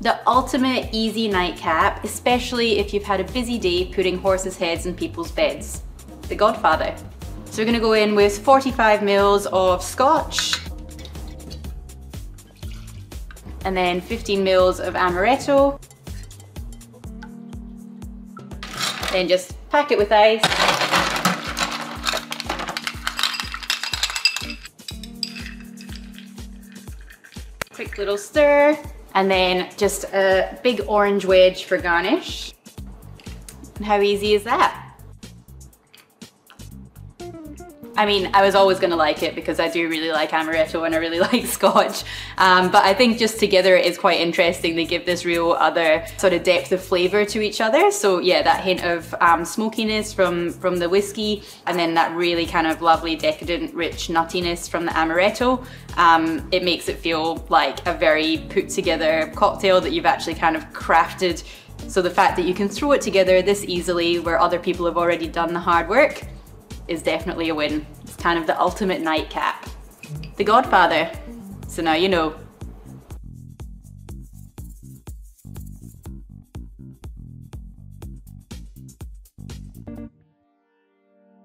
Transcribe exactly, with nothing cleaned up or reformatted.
The ultimate easy nightcap, especially if you've had a busy day putting horses' heads in people's beds. The Godfather. So we're gonna go in with forty-five mils of scotch, and then fifteen mils of amaretto. Then just pack it with ice. Quick little stir. And then just a big orange wedge for garnish. And how easy is that? I mean, I was always gonna like it because I do really like amaretto and I really like scotch. Um, but I think just together it is quite interesting. They give this real other sort of depth of flavor to each other. So yeah, that hint of um, smokiness from, from the whiskey, and then that really kind of lovely decadent, rich nuttiness from the amaretto. Um, it makes it feel like a very put together cocktail that you've actually kind of crafted. So the fact that you can throw it together this easily where other people have already done the hard work is definitely a win. It's kind of the ultimate nightcap. The Godfather. So now you know.